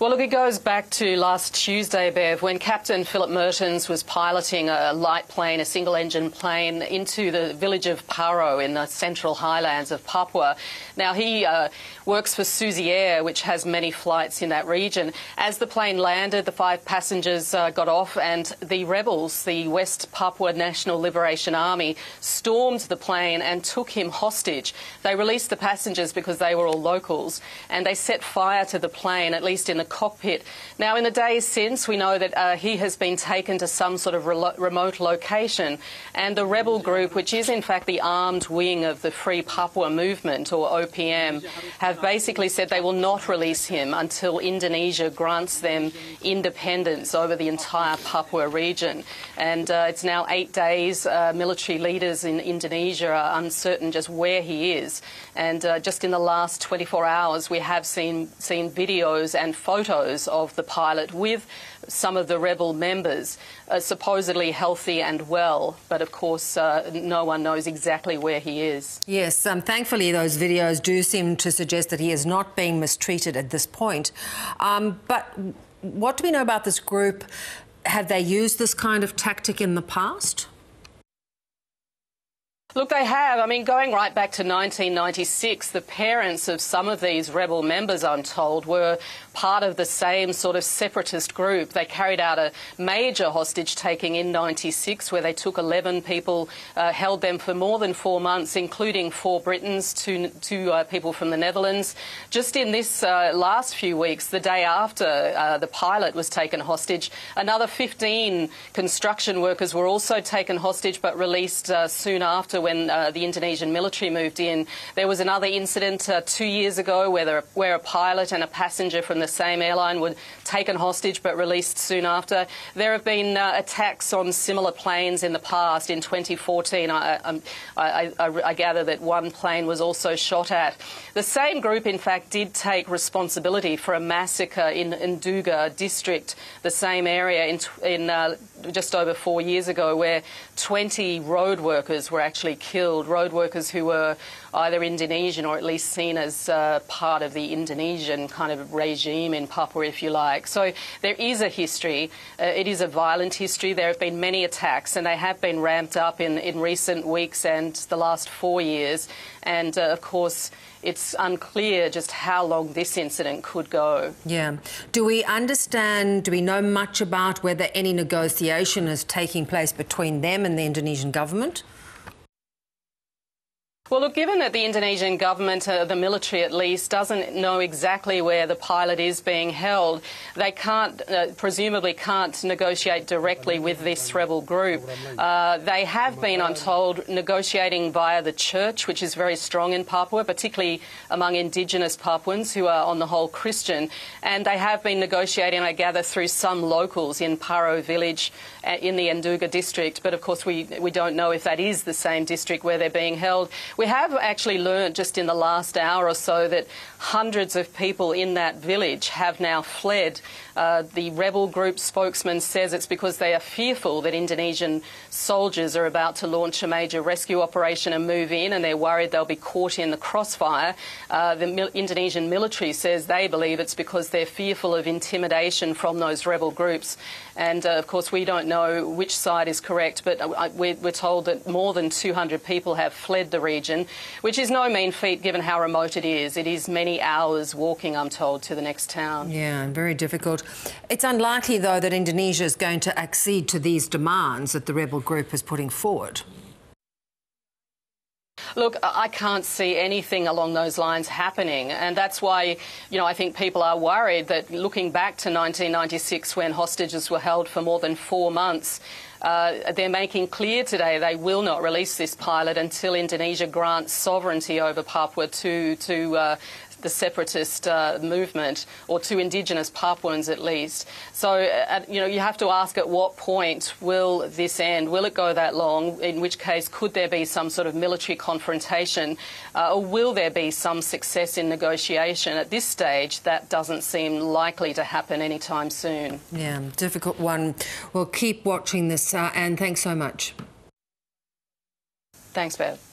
Well, look, it goes back to last Tuesday, Bev, when Captain Philip Mehrtens was piloting a light plane, a single-engine plane, into the village of Paro in the central highlands of Papua. Now, he works for Susi Air, which has many flights in that region. As the plane landed, the 5 passengers got off, and the rebels, the West Papua National Liberation Army, stormed the plane and took him hostage. They released the passengers because they were all locals, and they set fire to the plane, at least in the cockpit. Now, in the days since, we know that he has been taken to some sort of remote location, and the rebel group, which is in fact the armed wing of the Free Papua Movement, or OPM, have basically said they will not release him until Indonesia grants them independence over the entire Papua region. And it's now 8 days. Military leaders in Indonesia are uncertain just where he is. And just in the last 24 hours, we have seen videos and photos of the pilot with some of the rebel members, supposedly healthy and well, but of course no one knows exactly where he is. Yes, thankfully those videos do seem to suggest that he is not being mistreated at this point. But what do we know about this group? Have they used this kind of tactic in the past? Look, they have. I mean, going right back to 1996, the parents of some of these rebel members, I'm told, were part of the same sort of separatist group. They carried out a major hostage-taking in 96 where they took 11 people, held them for more than 4 months, including 4 Britons, two people from the Netherlands. Just in this last few weeks, the day after the pilot was taken hostage, another 15 construction workers were also taken hostage but released soon after, when the Indonesian military moved in. There was another incident 2 years ago where a pilot and a passenger from the same airline were taken hostage but released soon after. There have been attacks on similar planes in the past. In 2014, I gather that one plane was also shot at. The same group, in fact, did take responsibility for a massacre in Nduga district, the same area, in just over 4 years ago, where 20 road workers were actually killed, road workers who were either Indonesian or at least seen as part of the Indonesian kind of regime in Papua, if you like. So there is a history. It is a violent history. There have been many attacks, and they have been ramped up in recent weeks and the last 4 years. And, of course, it's unclear just how long this incident could go. Yeah. Do we know much about whether any negotiation is taking place between them and the Indonesian government? Well, look, given that the Indonesian government, the military at least, doesn't know exactly where the pilot is being held, they can't, presumably can't negotiate directly with this rebel group. They have been, I'm told, negotiating via the church, which is very strong in Papua, particularly among indigenous Papuans who are on the whole Christian. And they have been negotiating, I gather, through some locals in Paro village in the Nduga district. But, of course, we don't know if that is the same district where they're being held. We have actually learned just in the last hour or so that hundreds of people in that village have now fled. The rebel group spokesman says it's because they are fearful that Indonesian soldiers are about to launch a major rescue operation and move in, and they're worried they'll be caught in the crossfire. The Indonesian military says they believe it's because they're fearful of intimidation from those rebel groups. And, of course, we don't know which side is correct, but we're told that more than 200 people have fled the region, which is no mean feat given how remote it is. It is many hours walking, I'm told, to the next town. Yeah, and very difficult. It's unlikely, though, that Indonesia is going to accede to these demands that the rebel group is putting forward. Look, I can't see anything along those lines happening, and that's why, you know, I think people are worried that looking back to 1996 when hostages were held for more than 4 months, they're making clear today they will not release this pilot until Indonesia grants sovereignty over Papua to the separatist movement, or to indigenous Papuans at least. So, you know, you have to ask at what point will this end? Will it go that long? In which case, could there be some sort of military confrontation? Or will there be some success in negotiation? At this stage, that doesn't seem likely to happen anytime soon. Yeah, difficult one. We'll keep watching this, Anne. Thanks so much. Thanks, Bev.